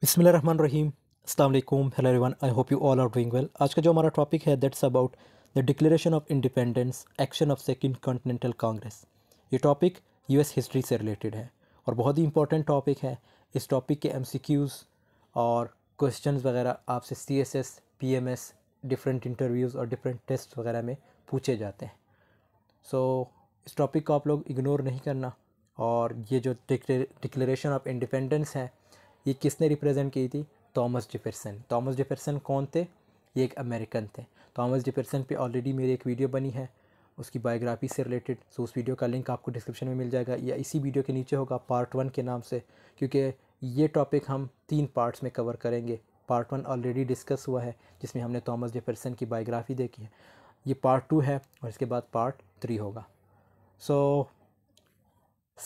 बिस्मिल्लाहिर्रहमानिर्रहीम, अस्सलाम वालेकुम, hello everyone, I hope you all are doing well. आज का जो हमारा टॉपिक है that's about the declaration of independence, action of second continental Congress. ये टॉपिक यूएस हिस्ट्री से रिलेटेड है और बहुत ही इंपॉर्टेंट टॉपिक है। इस टॉपिक के एमसीक्यूज़ और क्वेश्चन वगैरह आपसे सीएसएस, पीएमएस, डिफरेंट इंटरव्यूज़ और डिफरेंट टेस्ट वगैरह में पूछे जाते हैं। सो इस टॉपिक को आप लोग इग्नोर नहीं करना। और ये जो डिक्लेरेशन ऑफ इंडिपेंडेंस है, ये किसने रिप्रेजेंट की थी? Thomas Jefferson. थॉमस जेफरसन कौन थे? ये एक अमेरिकन थे। थॉमस जेफरसन पे ऑलरेडी मेरी एक वीडियो बनी है उसकी बायोग्राफी से रिलेटेड, सो उस वीडियो का लिंक आपको डिस्क्रिप्शन में मिल जाएगा या इसी वीडियो के नीचे होगा पार्ट 1 के नाम से, क्योंकि ये टॉपिक हम 3 पार्ट्स में कवर करेंगे। पार्ट 1 ऑलरेडी डिस्कस हुआ है जिसमें हमने थॉमस जेफरसन की बायोग्राफी देखी है। ये पार्ट 2 है और इसके बाद पार्ट 3 होगा। सो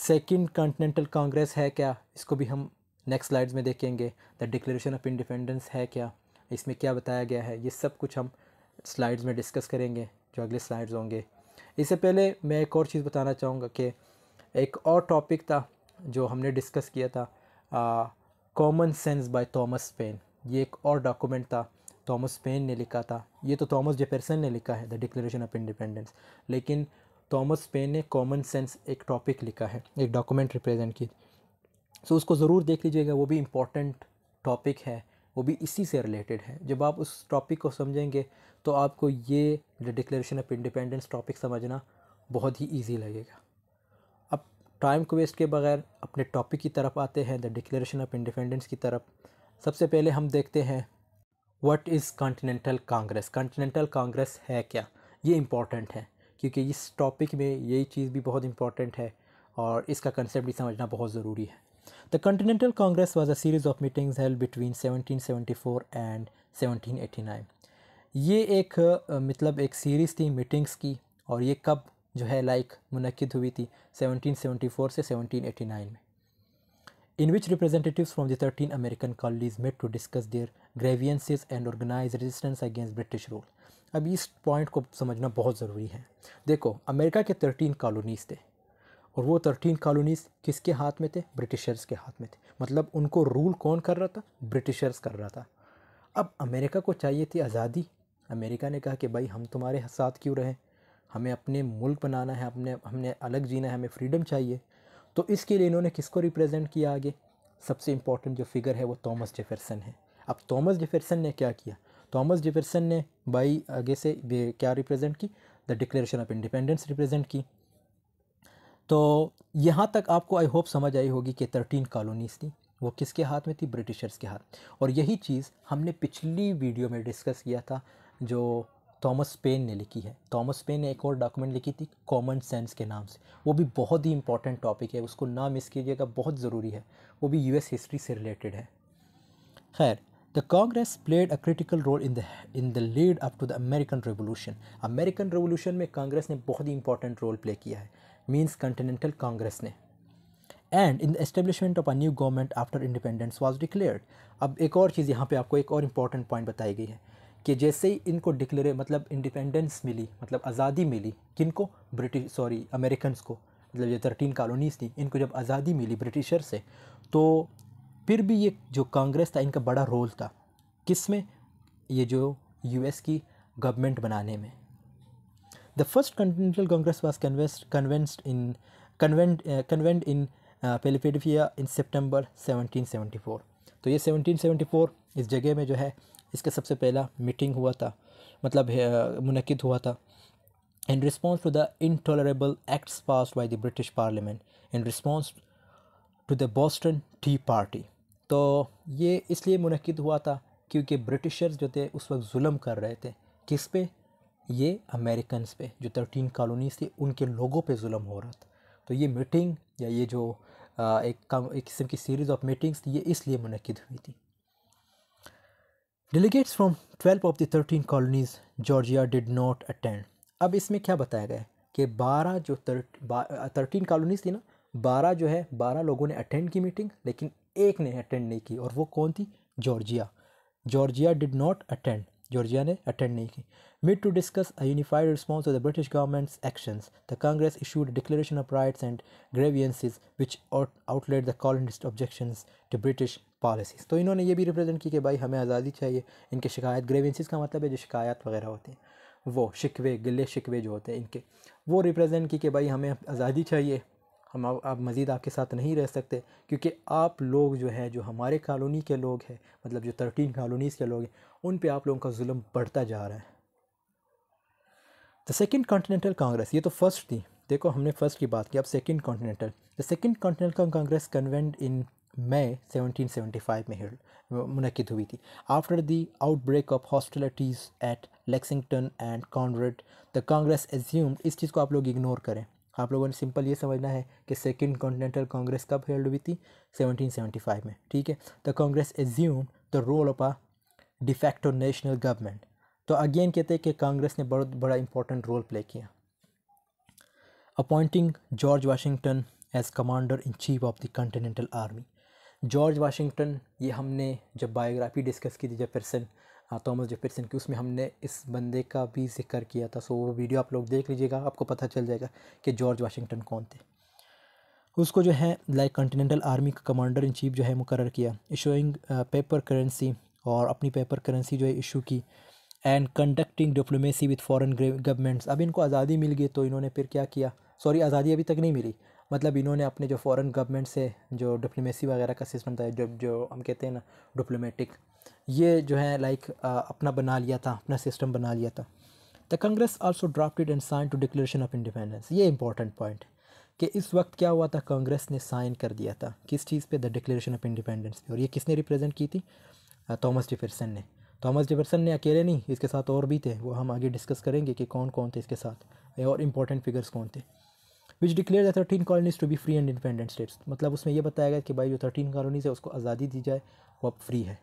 सेकेंड कॉन्टिनेंटल कांग्रेस है क्या, इसको भी हम नेक्स्ट स्लाइड्स में देखेंगे। द डिक्लेरेशन ऑफ इंडिपेंडेंस है क्या, इसमें क्या बताया गया है, ये सब कुछ हम स्लाइड्स में डिस्कस करेंगे जो अगले स्लाइड्स होंगे। इससे पहले मैं एक और चीज़ बताना चाहूँगा कि एक और टॉपिक था जो हमने डिस्कस किया था, common sense by Thomas Paine. ये एक और डॉक्यूमेंट था, थॉमस पेन ने लिखा था। ये तो थॉमस जेफरसन ने लिखा है द डिक्लेरेशन ऑफ इंडिपेंडेंस, लेकिन थॉमस पेन ने कॉमन सेंस एक टॉपिक लिखा है, एक डॉक्यूमेंट रिप्रेजेंट की। सो उसको ज़रूर देख लीजिएगा, वो भी इम्पॉर्टेंट टॉपिक है, वो भी इसी से रिलेटेड है। जब आप उस टॉपिक को समझेंगे तो आपको ये डिक्लेरेशन ऑफ इंडिपेंडेंस टॉपिक समझना बहुत ही इजी लगेगा। अब टाइम को वेस्ट के बगैर अपने टॉपिक की तरफ आते हैं, द डिक्लेरेशन ऑफ इंडिपेंडेंस की तरफ। सबसे पहले हम देखते हैं what is continental Congress. Continental Congress है क्या, ये इम्पॉर्टेंट है क्योंकि इस टॉपिक में यही चीज़ भी बहुत इम्पॉर्टेंट है और इसका कंसेप्ट भी समझना बहुत ज़रूरी है। The Continental Congress was a series of meetings held between 1774 and 1789. ये एक मतलब एक सीरीज़ थी मीटिंग्स की, और ये कब जो है मुनक्किद हुई थी 1774 से 1789 में। In which representatives from the 13 American colonies met to discuss their grievances and organize resistance against British rule. अब इस पॉइंट को समझना बहुत ज़रूरी है। देखो, अमेरिका के 13 कॉलोनीज़ थे और वो 13 कॉलोनीज़ किसके हाथ में थे? ब्रिटिशर्स के हाथ में थे। मतलब उनको रूल कौन कर रहा था? ब्रिटिशर्स कर रहा था। अब अमेरिका को चाहिए थी आज़ादी। अमेरिका ने कहा कि भाई हम तुम्हारे साथ क्यों रहें, हमें अपने मुल्क बनाना है, हमने अलग जीना है, हमें फ्रीडम चाहिए। तो इसके लिए इन्होंने किसको रिप्रेजेंट किया? आगे सबसे इम्पॉर्टेंट जो फिगर है वो थॉमस जेफरसन है। अब थॉमस जेफरसन ने क्या किया? थॉमस जेफरसन ने भाई आगे से क्या रिप्रेजेंट की? The declaration of independence represent की। तो यहाँ तक आपको आई होप समझ आई होगी कि 13 कॉलोनीज़ थी, वो किसके हाथ में थी? ब्रिटिशर्स के हाथ। और यही चीज़ हमने पिछली वीडियो में डिस्कस किया था जो थॉमस पेन ने लिखी है। थॉमस पेन ने एक और डॉक्यूमेंट लिखी थी कॉमन सेंस के नाम से, वो भी बहुत ही इंपॉर्टेंट टॉपिक है, उसको ना मिस कीजिएगा, बहुत ज़रूरी है, वो भी यूएस हिस्ट्री से रिलेटेड है। खैर, the Congress played a critical role in the lead up to the American revolution. American revolution में कांग्रेस ने बहुत ही इंपॉर्टेंट रोल प्ले किया है, मीन्स कॉन्टिनेंटल कांग्रेस ने। And in the establishment of a new government after independence was declared. अब एक और चीज़ यहाँ पे आपको एक और इम्पॉर्टेंट पॉइंट बताई गई है कि जैसे ही इनको डिक्लेयर मतलब इंडिपेंडेंस मिली, मतलब आज़ादी मिली, किनको? अमेरिकन्स को। मतलब ये 13 कॉलोनीज़ थी, इनको जब आज़ादी मिली ब्रिटिशर से, तो फिर भी ये जो कांग्रेस था इनका बड़ा रोल था किस में? ये जो यूएस की गवर्नमेंट बनाने में। The first Continental Congress was convened in Philadelphia in September 1774. तो ये 1774 इस जगह में जो है इसका सबसे पहला मीटिंग हुआ था, मतलब मुनक्किद हुआ था। In response to the intolerable acts passed by the British Parliament, in response to the Boston Tea Party. तो ये इसलिए मुनक्किद हुआ था क्योंकि ब्रिटिशर्स जो थे उस वक्त जुल्म कर रहे थे। किस पे? ये अमेरिकन्स पे, जो 13 कॉलोनीज़ थी उनके लोगों पे जुल्म हो रहा था। तो ये मीटिंग या ये जो एक किस्म की सीरीज़ ऑफ मीटिंग्स थी, ये इसलिए मुनक्किद हुई थी। Delegates from 12 of the 13 colonies Georgia did not attend. अब इसमें क्या बताया गया है कि 12 जो 13 कॉलोनीज़ थी ना, 12 जो है 12 लोगों ने अटेंड की मीटिंग, लेकिन एक ने अटेंड नहीं की, और वो कौन थी? Georgia. Georgia did not attend. Georgia ने अटेंड नहीं की। Meet to discuss a unified response to the British government's actions, the Congress issued declaration of rights and grievances which outlet the colonist objections to British policies. तो इन्होंने ये भी represent की कि भाई हमें आज़ादी चाहिए। इनके शिकायत, ग्रेवियंसेस का मतलब है जो शिकायत वगैरह होते हैं, वो शिकवे, गिले शिकवे जो होते हैं इनके, वो रिप्रेजेंट की कि भाई हमें आज़ादी चाहिए, हम आप मज़ीद आपके साथ नहीं रह सकते, क्योंकि आप लोग जो है, जो हमारे कॉलोनी के लोग हैं, मतलब जो 13 कॉलोनीज़ के लोग हैं, उन पे आप लोगों का जुल्म बढ़ता जा रहा है। द सेकंड कॉन्टिनेंटल कांग्रेस, ये तो फर्स्ट थी, देखो हमने फर्स्ट की बात की, अब second continental. The second continental Congress convened in May 1775 में मुनक़िद हुई थी। After the outbreak of hostilities at Lexington and Concord, the Congress assumed, इस चीज़ को आप लोग इग्नोर करें, आप लोगों ने सिंपल ये समझना है कि सेकंड कॉन्टिनेंटल कांग्रेस कब हेल्ड हुई थी, 1775 में, ठीक है। The Congress assume the role of a de facto national government, तो अगेन कहते हैं कि कांग्रेस ने बहुत बड़ा इंपॉर्टेंट रोल प्ले किया। Appointing George Washington as commander in chief of the continental army. George Washington, ये हमने जब बायोग्राफी डिस्कस की थी जेफरसन, थॉमस जेफरसन की, उसमें हमने इस बंदे का भी जिक्र किया था, सो वो वीडियो आप लोग देख लीजिएगा, आपको पता चल जाएगा कि जॉर्ज वाशिंगटन कौन थे। उसको जो है लाइक कॉन्टिनेंटल आर्मी का कमांडर इन चीफ जो है मुकर्रर किया। इशूइंग पेपर करेंसी, और अपनी पेपर करेंसी जो है इशू की। And conducting diplomacy with foreign governments, अब इनको आज़ादी मिल गई तो इन्होंने फिर क्या किया, सॉरी आज़ादी अभी तक नहीं मिली, मतलब इन्होंने अपने जो फॉरेन गवर्नमेंट से जो डिप्लोमेसी वगैरह का सिस्टम था, जो हम कहते हैं ना डिप्लोमेटिक, ये जो है लाइक अपना बना लिया था, अपना सिस्टम बना लिया था। The Congress also drafted and sign to declaration of independence, ये इंपॉर्टेंट पॉइंट कि इस वक्त क्या हुआ था, कांग्रेस ने साइन कर दिया था किस चीज़ पे, द डिक्लेरेशन ऑफ इंडिपेंडेंस पे, और ये किसने रिप्रेजेंट की थी, थॉमस जेफरसन ने। थॉमस जेफरसन ने अकेले नहीं, इसके साथ और भी थे, वो हम आगे डिस्कस करेंगे कि कौन कौन थे इसके साथ और इम्पॉर्टेंट फिगर्स कौन थे। Which declare the 13 colonies to be free and independent states, मतलब उसमें यह बताया गया कि भाई जो 13 कॉलोनीज है उसको आज़ादी दी जाए, वो अब फ्री है।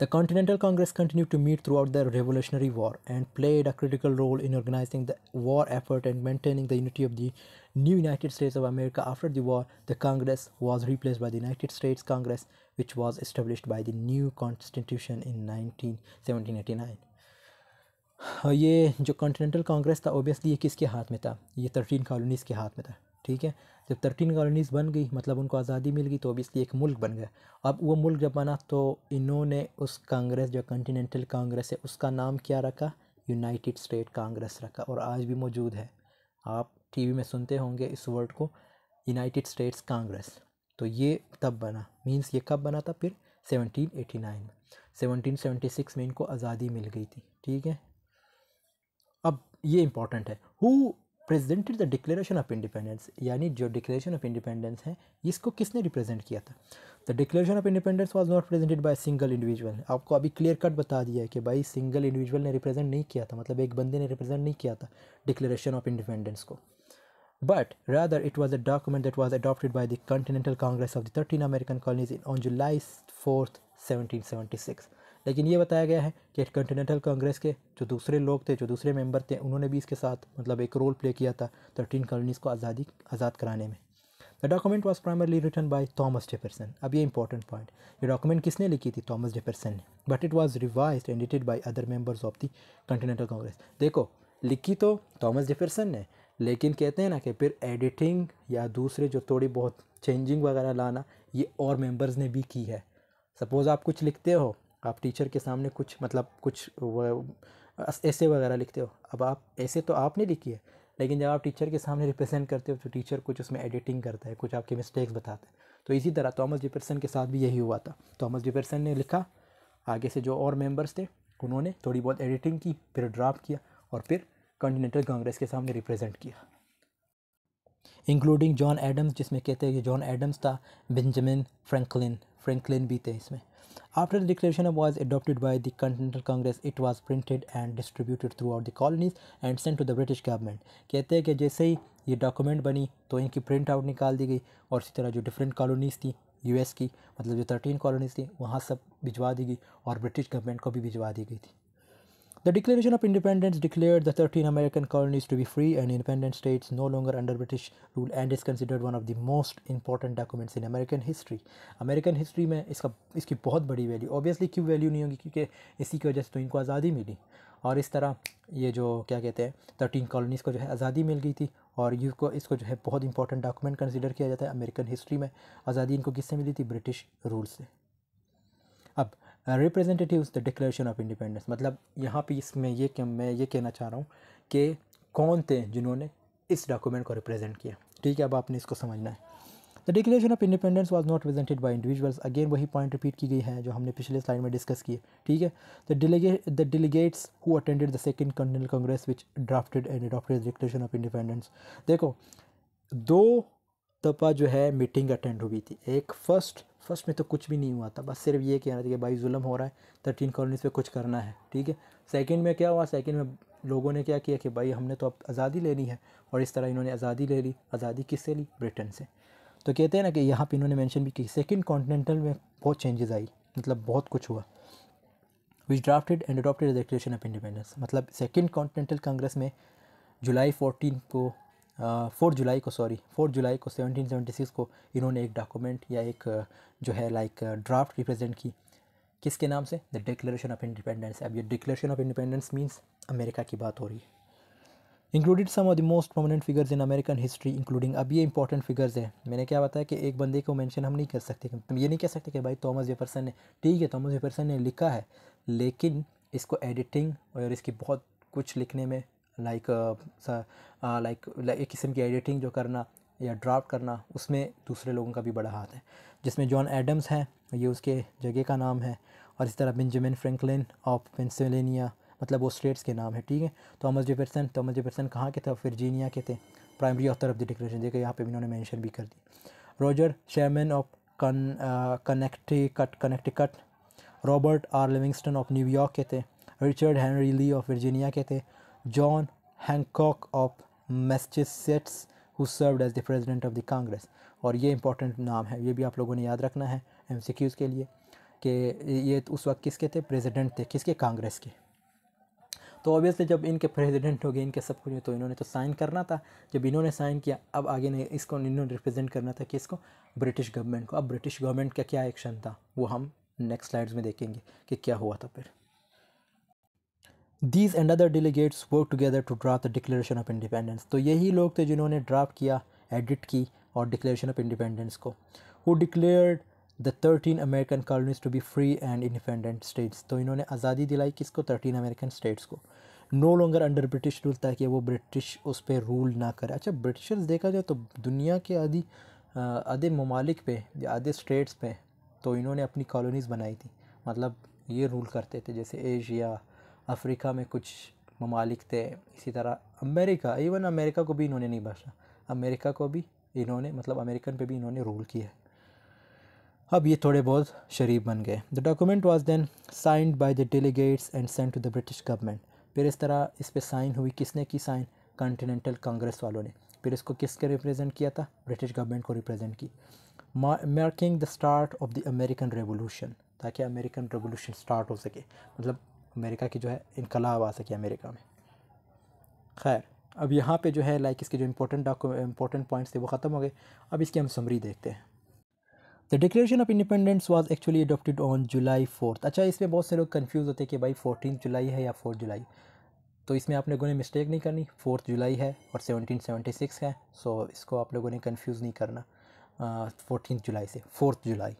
The Continental Congress continued to meet throughout the Revolutionary War and played a critical role in organizing the war effort and maintaining the unity of the new United States of America. After the war, the Congress was replaced by the United States Congress, which was established by the new Constitution in 1789. ये जो Continental Congress था, obviously ये किसके हाथ में था? ये 13 colonies के हाथ में था, ठीक है। जब 13 कॉलोनीज़ बन गई, मतलब उनको आज़ादी मिल गई, तो ऑब्वियसली एक मुल्क बन गया। अब वो मुल्क जब बना तो इन्होंने उस कांग्रेस, जो कॉन्टिनेंटल कांग्रेस है, उसका नाम क्या रखा, यूनाइटेड स्टेट कांग्रेस रखा, और आज भी मौजूद है। आप टीवी में सुनते होंगे इस वर्ड को, यूनाइटेड स्टेट्स कांग्रेस। तो ये तब बना, मीन्स ये कब बना था, फिर 1789 में, 1776 में इनको आज़ादी मिल गई थी, ठीक है। अब ये इम्पॉर्टेंट है, who presented the declaration of independence, यानी जो डिक्लेरेशन ऑफ इंडिपेंडेंस है इसको किसने रिप्रेजेंट किया था। The declaration of independence was not presented by single individual, आपको अभी क्लियर कट बता दिया है कि भाई सिंगल इंडिविजुअल ने रिप्रेजेंट नहीं किया था, मतलब एक बंदे ने रिप्रेजेंट नहीं किया था डिक्लेरेशन ऑफ इंडिपेंडेंस को, but rather it was a document that was adopted by the continental Congress of the 13 American colonies on July 4, 1776। लेकिन ये बताया गया है कि कॉन्टिनेंटल कांग्रेस के जो दूसरे लोग थे, जो दूसरे मेंबर थे, उन्होंने भी इसके साथ मतलब एक रोल प्ले किया था 13 कॉलोनीज़ को आज़ाद कराने में। The document was primarily written by Thomas Jefferson, अब ये इंपॉर्टेंट पॉइंट, ये डॉक्यूमेंट किसने लिखी थी, थॉमस जेफरसन ने, but it was revised and edited by other members of the continental Congress. देखो लिखी तो थॉमस जेफरसन ने, लेकिन कहते हैं ना कि फिर एडिटिंग या दूसरे जो थोड़ी बहुत चेंजिंग वगैरह लाना, ये और मेम्बर्स ने भी की है। सपोज़ आप कुछ लिखते हो, आप टीचर के सामने कुछ मतलब कुछ ऐसे वगैरह लिखते हो, अब आप ऐसे तो आपने लिखी है, लेकिन जब आप टीचर के सामने रिप्रेजेंट करते हो तो टीचर कुछ उसमें एडिटिंग करता है, कुछ आपके मिस्टेक्स बताता है। तो इसी तरह थॉमस जेफरसन के साथ भी यही हुआ था, थॉमस जेफरसन ने लिखा, आगे से जो और मेंबर्स थे उन्होंने थोड़ी बहुत एडिटिंग की, फिर ड्राफ्ट किया और फिर कॉन्टिनेंटल कांग्रेस के सामने रिप्रेजेंट किया। इंक्लूडिंग जॉन एडम्स, जिसमें कहते हैं कि जॉन एडम्स था, बेंजामिन फ्रैंकलिन भी थे इसमें। After the declaration was adopted by the Continental Congress, it was printed and distributed throughout the colonies and sent to the British government. कहते हैं कि जैसे ही ये डॉक्यूमेंट बनी तो इनकी प्रिंट आउट निकाल दी गई, और इसी तरह जो डिफरेंट कॉलोनीज़ थी US की, मतलब जो 13 कॉलोनीज़ थी, वहाँ सब भिजवा दी गई और ब्रिटिश गवर्नमेंट को भी भिजवा दी गई थी। The Declaration of Independence declared the 13 American colonies to be free and independent states no longer under British rule and is considered one of the most important documents in American history. American history में इसकी बहुत बड़ी value, obviously क्यों value नहीं होगी, क्योंकि इसी की वजह से तो इनको आज़ादी मिली और इस तरह ये जो क्या कहते हैं 13 कॉलोनीज़ को जो है आज़ादी मिल गई थी और इसको जो है बहुत इंपॉर्टेंट डॉक्यूमेंट कंसिडर किया जाता है अमेरिकन हिस्ट्री में। आज़ादी इनको किससे मिली थी? ब्रिटिश रूल से। अब representatives the declaration of independence, मतलब यहाँ पे इसमें मैं ये कहना चाह रहा हूँ कि कौन थे जिन्होंने इस डॉक्यूमेंट को रिप्रेजेंट किया, ठीक है। अब आपने इसको समझना है। The declaration of independence was not presented by individuals, again वही पॉइंट रिपीट की गई है जो हमने पिछले स्लाइड में डिस्कस किए, ठीक है। The delegates who attended the second continental Congress which drafted and adopted the declaration of independence. देखो, दो दफ़ा जो है मीटिंग अटेंड हुई थी। एक फर्स्ट में तो कुछ भी नहीं हुआ था, बस सिर्फ ये कहना था कि भाई जुल्म हो रहा है 13 कॉलोनीज़ पे, कुछ करना है, ठीक है। सेकंड में क्या हुआ? सेकंड में लोगों ने क्या किया कि भाई हमने तो अब आज़ादी लेनी है और इस तरह इन्होंने आज़ादी ले ली। आज़ादी किससे ली? ब्रिटेन से। तो कहते हैं ना कि यहाँ पर इन्होंने मैंशन भी की सेकेंड कॉन्टिनेंटल में बहुत चेंजेस आई, मतलब बहुत कुछ हुआ। Which drafted and adopted the declaration of independence, मतलब सेकेंड कॉन्टिनेंटल कांग्रेस में 4 जुलाई को 1776 को इन्होंने एक डॉक्यूमेंट या एक जो है लाइक ड्राफ्ट रिप्रेजेंट की। किसके नाम से? The declaration of independence. अब ये declaration of independence means America की बात हो रही है। Included some of the most prominent figures in American history including, अब ये इंपॉर्टेंट फिगर्स हैं। मैंने क्या बताया कि एक बंदे को मेंशन हम नहीं कर सकते, तुम ये नहीं कह सकते कि भाई थॉमस जेफरसन ने, ठीक है थॉमस जेफरसन ने लिखा है, लेकिन इसको एडिटिंग और इसकी बहुत कुछ लिखने में एक किस्म की एडिटिंग जो करना या ड्राफ्ट करना, उसमें दूसरे लोगों का भी बड़ा हाथ है, जिसमें जॉन एडम्स हैं, ये उसके जगह का नाम है, और इस तरह बेंजामिन फ्रैंकलिन ऑफ पेंसिल्वेनिया, मतलब वो स्टेट्स के नाम है, ठीक है। थॉमस जेफरसन कहाँ के थे? वर्जीनिया के थे। Primary author of the declaration, देखो यहाँ पे इन्होंने मेंशन भी कर दी। Roger Sherman of Connecticut, Robert R Livingston of New York के थे, Richard Henry Lee of Virginia के थे, John Hancock of Massachusetts who served as the president of the Congress, और ये इंपॉर्टेंट नाम है, ये भी आप लोगों ने याद रखना है MCQs के लिए कि ये उस वक्त किसके थे? प्रेजिडेंट थे, किसके? कांग्रेस के। तो ऑब्वियसली जब इनके प्रेजिडेंट हो गए, इनके सब कुछ, तो इन्होंने तो साइन करना था। जब इन्होंने साइन किया, अब आगे ने इसको इन्होंने रिप्रेजेंट करना था किसको? ब्रिटिश गवर्नमेंट को। अब ब्रिटिश गवर्नमेंट का क्या एक्शन था वो हम नेक्स्ट स्लाइड्स में देखेंगे कि क्या हुआ था फिर। These and other delegates worked together to draft the Declaration of Independence. तो यही लोग थे जिन्होंने ड्राफ्ट किया, एडिट की और Declaration of Independence को। Who declared the 13 American colonies to be free and independent states? तो इन्होंने आज़ादी दिलाई किसको? 13 American states को। No longer under British rule, ताकि वो ब्रिटिश उस पर रूल ना करे। अच्छा, ब्रिटिशर्स देखा जाए तो दुनिया के आधे ममालिक पे या आधे स्टेट्स पे तो इन्होंने अपनी कॉलोनीज़ बनाई थी, मतलब ये रूल करते थे। जैसे एशिया, अफ्रीका में कुछ ममालिक थे, इसी तरह अमेरिका, इवन अमेरिका को भी इन्होंने नहीं बख्शा, अमेरिका को भी इन्होंने, मतलब अमेरिकन पे भी इन्होंने रूल किया। अब ये थोड़े बहुत शरीफ बन गए। The document was then signed by the delegates and sent to the British government. फिर इस तरह इस पर साइन हुई, किसने की साइन? कॉन्टिनेंटल कांग्रेस वालों ने। फिर इसको किसके रिप्रेजेंट किया था? ब्रिटिश गवर्नमेंट को रिप्रेजेंट की। Marking the start of the American revolution, ताकि अमेरिकन रेवोल्यूशन स्टार्ट हो सके, मतलब अमेरिका की जो है इनकलाब आ सके अमेरिका में। खैर, अब यहाँ पे जो है लाइक इसके जो इंपॉर्टेंट पॉइंट्स थे वो ख़त्म हो गए। अब इसकी हम समरी देखते हैं। The declaration of independence was actually adopted on July 4th। अच्छा, इसमें बहुत से लोग कन्फ्यूज़ होते हैं कि भाई 14 जुलाई है या 4 जुलाई, तो इसमें आप लोगों ने मिस्टेक नहीं करनी। 4 जुलाई है और 1776 है, सो इसको आप लोगों ने कन्फ्यूज़ नहीं करना 14 जुलाई से 4 जुलाई,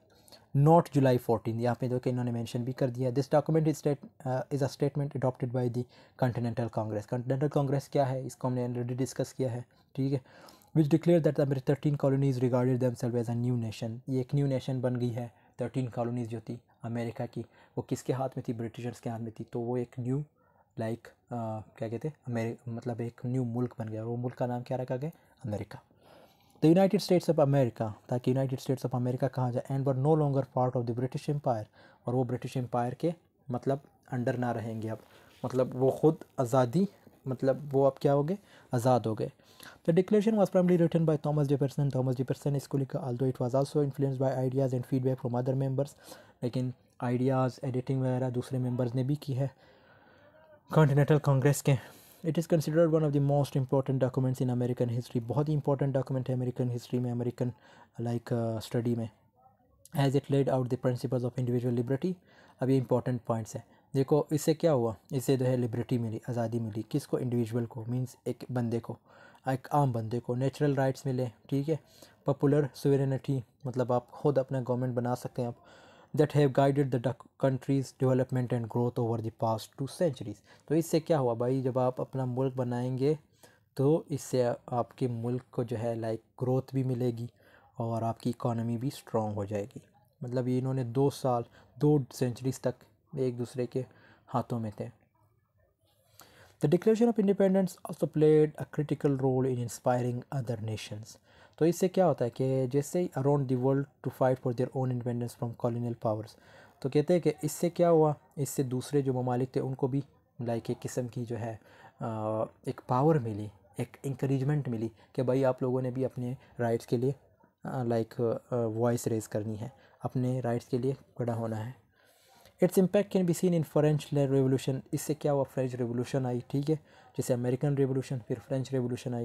नॉट जुलाई 14। यहाँ पे जो कि इन्होंने मेंशन भी कर दिया। This document is a statement adopted by the continental Congress. Continental Congress क्या है? इसको हमने ऑलरेडी डिस्कस किया है, ठीक है। Which declare that the 13 colonies regarded themselves as a new nation. ये एक न्यू नेशन बन गई है। 13 कॉलोनीज जो थी अमेरिका की, वो किसके हाथ में थी? ब्रिटिशर्स के हाथ में थी। तो वो एक न्यू लाइक क्या कहते हैं, मतलब एक न्यू मुल्क बन गया। वो मुल्क का नाम क्या रखा गया? America. The United States of America, ताकि यूनाइटेड स्टेट्स ऑफ अमेरिका कहा जाए। And were no longer part of the British empire, और वो ब्रिटिश एम्पायर के मतलब अंडर ना रहेंगे अब, मतलब वो खुद आज़ादी, मतलब वो अब क्या हो गए? आज़ाद हो गए। The declaration was primarily written by Thomas Jefferson. Thomas Jefferson इसको लिखा, although it was also influence by ideas and feedback from other members, लेकिन आइडियाज़, एडिटिंग वगैरह दूसरे मेम्बर्स ने भी की है। कॉन्टिनेंटल कांग्रेस के। It is considered one of the most important documents in American history. बहुत ही इंपॉर्टेंट डॉक्यूमेंट है अमेरिकन हिस्ट्री में, अमेरिकन लाइक स्टडी में। As it laid out the principles of individual liberty. अब ये इंपॉर्टेंट पॉइंट्स हैं। देखो इससे क्या हुआ, इससे जो है लिबर्टी मिली, आज़ादी मिली। किसको? इंडिविजुअल को, मीन्स एक बंदे को, एक आम बंदे को। नेचुरल राइट्स मिले, ठीक है। पॉपुलर सुवेरेनिटी, मतलब आप खुद अपना गवर्नमेंट बना सकते हैं आप। That have guided the country's development and growth over the past 2 centuries. तो इससे क्या हुआ भाई, जब आप अपना मुल्क बनाएंगे तो इससे आपके मुल्क को जो है लाइक ग्रोथ भी मिलेगी और आपकी इकॉनमी भी स्ट्रॉन्ग हो जाएगी। मतलब ये इन्होंने 2 सेंचुरीज़ तक एक दूसरे के हाथों में थे। The declaration of independence also played a critical role in inspiring other nations. तो इससे क्या होता है कि जैसे around the world to fight for their own independence from colonial powers. तो कहते हैं कि इससे क्या हुआ, इससे दूसरे जो ममालिक थे उनको भी लाइक एक किस्म की जो है एक पावर मिली, एक इंकरेजमेंट मिली कि भाई आप लोगों ने भी अपने राइट्स के लिए लाइक वॉइस रेज करनी है, अपने राइट्स के लिए खड़ा होना है। Its impact can be seen in French revolution. इससे क्या हुआ, फ्रेंच रेवोल्यूशन आई, ठीक है। जैसे अमेरिकन रेवोल्यूशन, फिर फ्रेंच रेवोल्यूशन आई,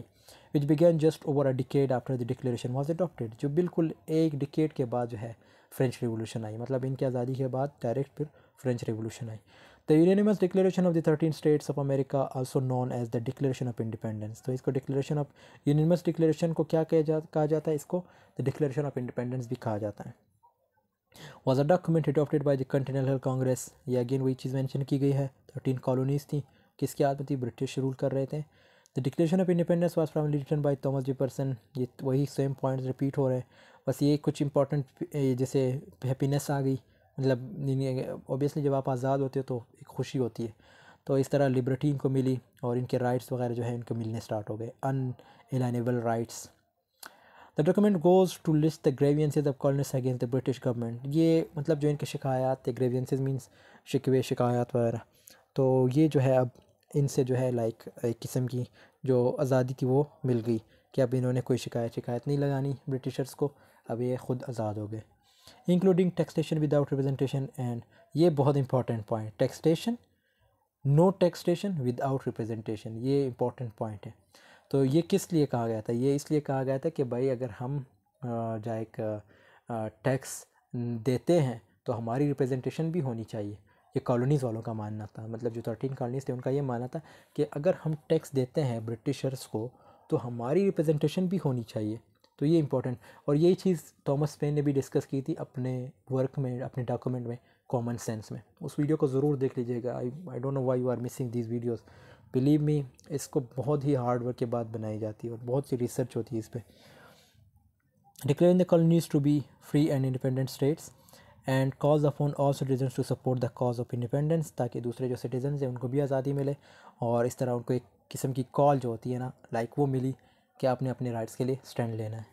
which began just over a decade after the declaration was adopted. जो बिल्कुल एक डिकेड के बाद जो है फ्रेंच रेवोल्यूशन आई, मतलब इनकी आज़ादी के बाद डायरेक्ट फिर फ्रेंच रेवोल्यूशन आई। The unanimous declaration of the 13 states of America also known as the declaration of independence. तो इसको डिक्लेरेशन ऑफ यूनिनिमस डिक्लेरेशन को क्या कहा जाता है, इसको द डिक्लेरेशन ऑफ इंडिपेंडेंस भी कहा जाता है। Was a document adopted by the continental Congress. ये अगेन वही चीज़ मेंशन की गई है, 13 कॉलोनीज़ थी, किसके हाथ में थी, ब्रिटिश रूल कर रहे थे। The declaration of independence was primarily written by Thomas Jefferson. ये वही सेम पॉइंट्स रिपीट हो रहे हैं, बस ये कुछ इंपॉर्टेंट जैसे हैप्पीनेस आ गई, मतलब ऑब्वियसली जब आप आज़ाद होते हो तो एक खुशी होती है, तो इस तरह लिबर्टी इनको मिली और इनके राइट्स वगैरह जो है इनको मिलने स्टार्ट हो गए, unalienable rights. The document goes to list the grievances of colonist against the British government. ये मतलब जो इनके शिकायत थे, ग्रेवियंसेज मीन्स शिकवे, शिकायत वगैरह, तो ये जो है अब इनसे जो है लाइक एक किस्म की जो आज़ादी थी वो मिल गई कि अब इन्होंने कोई शिकायत नहीं लगानी ब्रिटिशर्स को, अब ये ख़ुद आज़ाद हो गए। Including taxation without representation and, ये बहुत important point, taxation, no taxation without representation, ये इंपॉर्टेंट पॉइंट है। तो ये किस लिए कहा गया था, ये इसलिए कहा गया था कि भाई अगर हम एक टैक्स देते हैं तो हमारी रिप्रेजेंटेशन भी होनी चाहिए। ये कॉलोनीज़ वालों का मानना था, मतलब जो 13 कॉलोनीज़ थे उनका ये मानना था कि अगर हम टैक्स देते हैं ब्रिटिशर्स को तो हमारी रिप्रेजेंटेशन भी होनी चाहिए। तो ये इंपॉर्टेंट, और यही चीज़ थॉमस पेन ने भी डिस्कस की थी अपने वर्क में, अपने डॉक्यूमेंट में, कॉमन सेंस में। उस वीडियो को ज़रूर देख लीजिएगा। I don't know why you are missing this videos, believe me. इसको बहुत ही हार्ड वर्क के बाद बनाई जाती है और बहुत सी रिसर्च होती है इस पर। Declaring the colonies to be free and independent states and calls upon all citizen to support the cause of independence, ताकि दूसरे जो सिटीजन हैं उनको भी आज़ादी मिले और इस तरह उनको एक किस्म की कॉल जो होती है ना लाइक वो मिली कि आपने अपने राइट्स के लिए स्टैंड लेना है।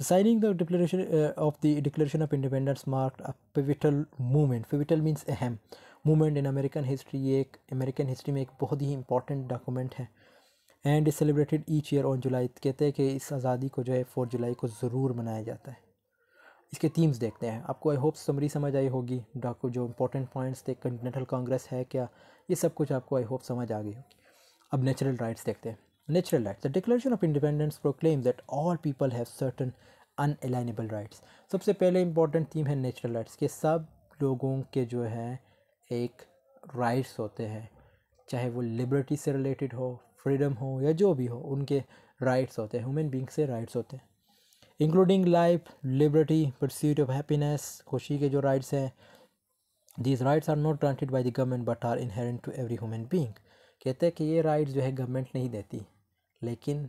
The signing the declaration of the declaration of Independence marked a pivotal movement. Pivotal means अहम मूवमेंट इन अमेरिकन हिस्ट्री। ये एक अमेरिकन हिस्ट्री में एक बहुत ही इंपॉर्टेंट डॉक्यूमेंट है and is celebrated each year on July. कहते हैं कि इस आज़ादी को जो है 4 जुलाई को ज़रूर मनाया जाता है। इसके थीम्स देखते हैं। आपको आई होप समरी समझ आई होगी, डॉक्यू जो इंपॉर्टेंट पॉइंट्स थे, कॉन्टिनेंटल कांग्रेस है क्या, ये सब कुछ आपको आई होप समझ आ गई होगी। अब नेचुरल राइट्स देखते हैं। Natural rights. The declaration of Independence proclaims that all people have certain unalienable rights. सबसे पहले इंपॉर्टेंट थीम है नेचुरल राइट्स के सब लोगों के जो है एक राइट्स होते हैं, चाहे वो लिबर्टी से रिलेटेड हो, फ्रीडम हो या जो भी हो, उनके राइट्स होते हैं, ह्यूमन बींग से राइट्स होते हैं। Including life, liberty, pursuit of happiness, खुशी के जो राइट्स हैं। These rights are not granted by the government but are inherent to every human being. कहते हैं कि ये राइट्स जो है गवर्नमेंट नहीं देती, लेकिन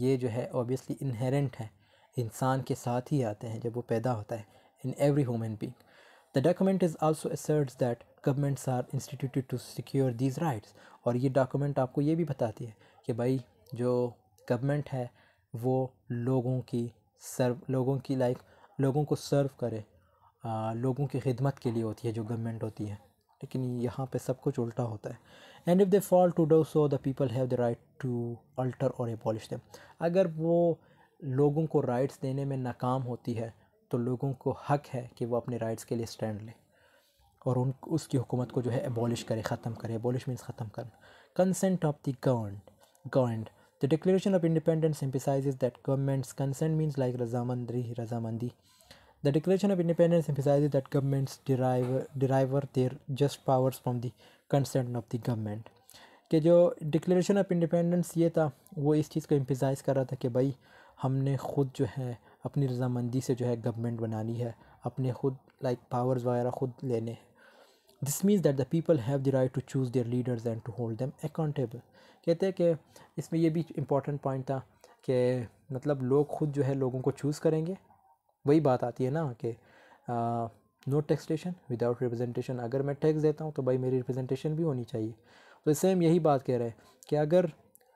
ये जो है ऑब्वियसली इनहेरेंट है, इंसान के साथ ही आते हैं जब वो पैदा होता है, in every human being. The document is also asserts that governments are instituted to secure these rights. और ये डॉक्यूमेंट आपको ये भी बताती है कि भाई जो गवर्नमेंट है वो लोगों को सर्व करे, लोगों की खिदमत के लिए होती है जो गवर्नमेंट होती है, लेकिन यहाँ पे सब कुछ उल्टा होता है। And if they fail to do so the people have the right to alter or abolish them. अगर वो लोगों को राइट्स देने में नाकाम होती है तो लोगों को हक है कि वो अपने राइट्स के लिए स्टैंड लें। और उन उसकी हुकूमत को जो है एबॉलिश करे, ख़त्म करे। एबॉलिश मीन्स ख़त्म करना। Consent of the governed. The declaration of Independence emphasises that governments consent means like रजामंदी। The Declaration of Independence emphasizes that governments derive their just powers from the consent of the government। कि जो Declaration of Independence ये था, वो इस चीज़ को emphasise कर रहा था कि भाई हमने ख़ुद जो है अपनी रजामंदी से जो है गवर्नमेंट बनानी है, अपने ख़ुद लाइक पावर्स वगैरह ख़ुद लेने हैं। This means that the people have the right to choose their leaders and to hold them accountable. कहते हैं कि इसमें यह भी इम्पॉर्टेंट पॉइंट था कि मतलब लोग खुद जो है लोगों को चूज़ करेंगे। वही बात आती है ना कि नो टैक्सेशन विदाउट रिप्रेजेंटेशन। अगर मैं टैक्स देता हूँ तो भाई मेरी रिप्रेजेंटेशन भी होनी चाहिए। तो सेम यही बात कह रहे हैं कि अगर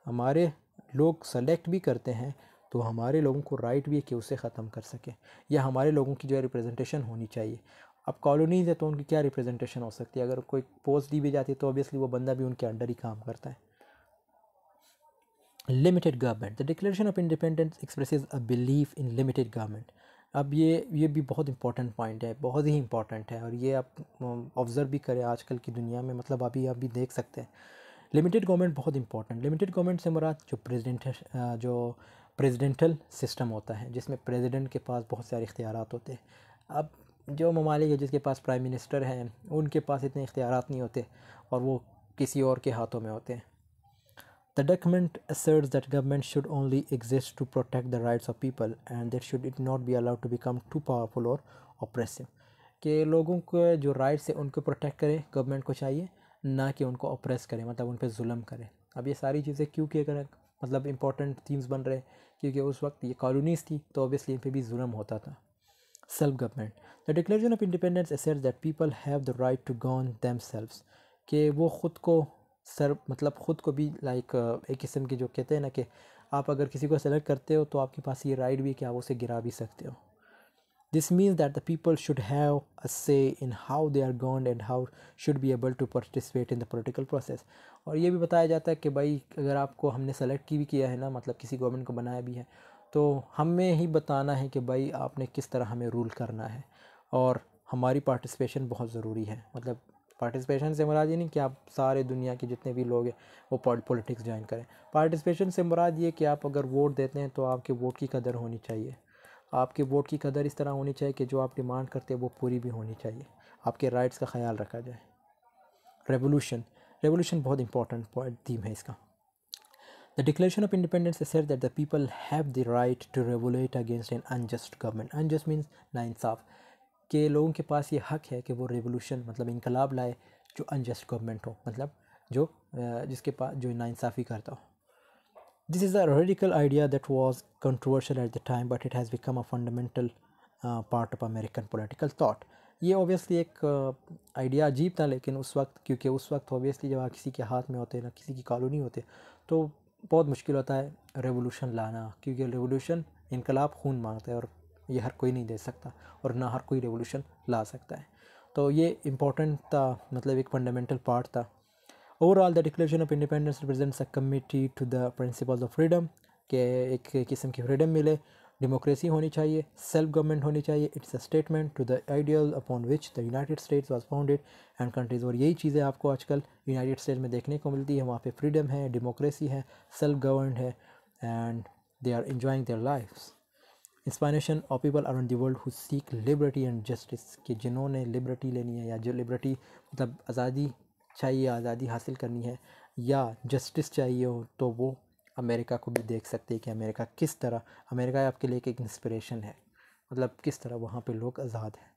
हमारे लोग सेलेक्ट भी करते हैं तो हमारे लोगों को राइट भी है कि उसे ख़त्म कर सकें, या हमारे लोगों की जो है रिप्रेजेंटेशन होनी चाहिए। अब कॉलोनीज़ है तो उनकी क्या रिप्रेजेंटेशन हो सकती है? अगर कोई पोस्ट दी भी जाती है तो ऑब्वियसली वो बंदा भी उनके अंडर ही काम करता है। Limited government. The declaration of Independence expresses a belief in limited government. अब ये भी बहुत इंपॉर्टेंट पॉइंट है, बहुत ही इंपॉर्टेंट है, और ये आप ऑब्ज़र्व भी करें आजकल की दुनिया में, मतलब अभी आप भी देख सकते हैं। लिमिटेड गवर्नमेंट बहुत इंपॉर्टेंट। लिमिटेड गवर्नमेंट से मुराद जो प्रेसिडेंटल सिस्टम होता है, जिसमें प्रेसिडेंट के पास बहुत सारे इख्तियारात होते हैं। अब जो ममालिक है जिसके पास प्राइम मिनिस्टर हैं, उनके पास इतने इख्तियारात नहीं होते और वो किसी और के हाथों में होते हैं। The document asserts that government should only exist to protect the rights of people and that should it not be allowed to become too powerful or oppressive। कि लोगों के जो राइट्स है उनको प्रोटेक्ट करे गवर्नमेंट को चाहिए, ना कि उनको ऑप्रेस करे, मतलब उन पर जुल्म करे। अब ये सारी चीज़ें क्यों किए करें, मतलब इंपॉर्टेंट थीम्स बन रहे, क्योंकि उस वक्त ये कॉलोनीज़ थी तो ऑब्वियसली इन पर भी जुल्म होता था। Self government. The declaration of Independence asserts that people have the right to govern themselves. कि वो ख़ुद को सर मतलब ख़ुद को भी लाइक एक किस्म की जो कहते हैं ना कि आप अगर किसी को सेलेक्ट करते हो तो आपके पास ये राइट भी है कि आप उसे गिरा भी सकते हो। This means that the people should have a say in how they are governed and how should be able to participate in the political process. और ये भी बताया जाता है कि भाई अगर आपको हमने सेलेक्ट भी किया है ना, मतलब किसी गवर्नमेंट को बनाया भी है, तो हमें ही बताना है कि भाई आपने किस तरह हमें रूल करना है, और हमारी पार्टिसिपेशन बहुत ज़रूरी है। मतलब पार्टिसिपेशन से मुराद ये नहीं कि आप सारे दुनिया के जितने भी लोग हैं वो पॉलिटिक्स ज्वाइन करें। पार्टिसिपेशन से मुराद ये कि आप अगर वोट देते हैं तो आपके वोट की कदर होनी चाहिए। आपके वोट की कदर इस तरह होनी चाहिए कि जो आप डिमांड करते हैं वो पूरी भी होनी चाहिए, आपके राइट्स का ख्याल रखा जाए। रेवोल्यूशन। रेवोल्यूशन बहुत इंपॉर्टेंट पॉइंट थीम है इसका। The declaration of Independence said that the people have the right to revolt against an unjust government. Unjust means नाइंसाफ। कि लोगों के पास ये हक है कि वो रेवोल्यूशन मतलब इनकलाब लाए जो अनजस्ट गवर्नमेंट हो, मतलब जो जिसके पास जो नाइंसाफ़ी करता हो। This is a radical idea that was controversial at the time but it has become a fundamental part of American political thought. ये ऑब्वियसली एक आइडिया अजीब था, लेकिन उस वक्त, क्योंकि उस वक्त ऑब्वियसली जब आप किसी के हाथ में होते ना, किसी की कॉलोनी होते, तो बहुत मुश्किल होता है रेवोल्यूशन लाना, क्योंकि रेवोल्यूशन इनकलाब खून मांगता है और ये हर कोई नहीं दे सकता, और ना हर कोई रेवोल्यूशन ला सकता है। तो ये इम्पॉर्टेंट था, मतलब एक फंडामेंटल पार्ट था। Overall the declaration of Independence represents a committee to the principles of freedom. के एक किस्म की फ्रीडम मिले, डेमोक्रेसी होनी चाहिए, सेल्फ गवर्नमेंट होनी चाहिए। It's a statement to the ideal upon which the United States was founded and countries. और यही चीज़ें आपको आजकल यूनाइटेड स्टेट्स में देखने को मिलती है। वहाँ पर फ्रीडम है, डेमोक्रेसी है, सेल्फ गवर्नड है, and they are enjoying their lives. Inspiration of people around the world who seek liberty and justice. कि जिन्होंने लिबर्टी लेनी है, या जो लिबर्टी मतलब आज़ादी चाहिए, आज़ादी हासिल करनी है, या जस्टिस चाहिए हो, तो वो अमेरिका को भी देख सकते हैं कि अमेरिका किस तरह, अमेरिका आपके लिए एक इंस्पिरेशन है, मतलब किस तरह वहाँ पे लोग आज़ाद हैं।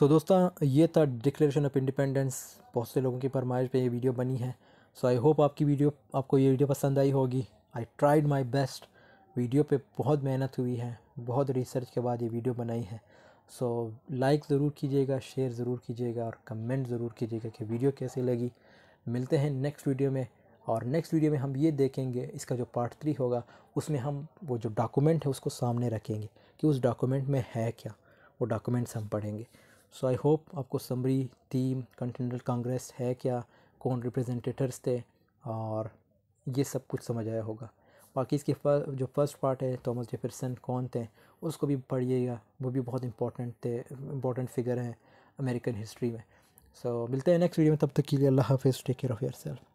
सो दोस्तों, ये था डिक्लेरेशन ऑफ इंडिपेंडेंस। बहुत से लोगों की फरमाइश पर यह वीडियो बनी है। सो आई होप आपको ये वीडियो पसंद आई होगी। I tried my best. Video पे बहुत मेहनत हुई है, बहुत रिसर्च के बाद ये वीडियो बनाई है। सो लाइक ज़रूर कीजिएगा, शेयर ज़रूर कीजिएगा, और कमेंट ज़रूर कीजिएगा कि वीडियो कैसी लगी। मिलते हैं नेक्स्ट वीडियो में, और नेक्स्ट वीडियो में हम ये देखेंगे, इसका जो पार्ट 3 होगा उसमें हम वो जो डॉक्यूमेंट है उसको सामने रखेंगे कि उस डॉक्यूमेंट में है क्या, वो डॉक्यूमेंट्स हम पढ़ेंगे। सो आई होप आपको समरी थीम कॉन्टिनेंटल कांग्रेस है क्या, कौन रिप्रेजेंटेटर्स थे, और ये सब कुछ समझ आया होगा। बाकी इसके जो फर्स्ट पार्ट है थॉमस जेफरसन कौन थे, उसको भी पढ़िएगा, वो भी बहुत इंपॉर्टेंट फिगर हैं अमेरिकन हिस्ट्री में। सो मिलते हैं नेक्स्ट वीडियो में, तब तक के लिए अल्लाह हाफिज़, टेक केयर ऑफ़ योरसेल्फ।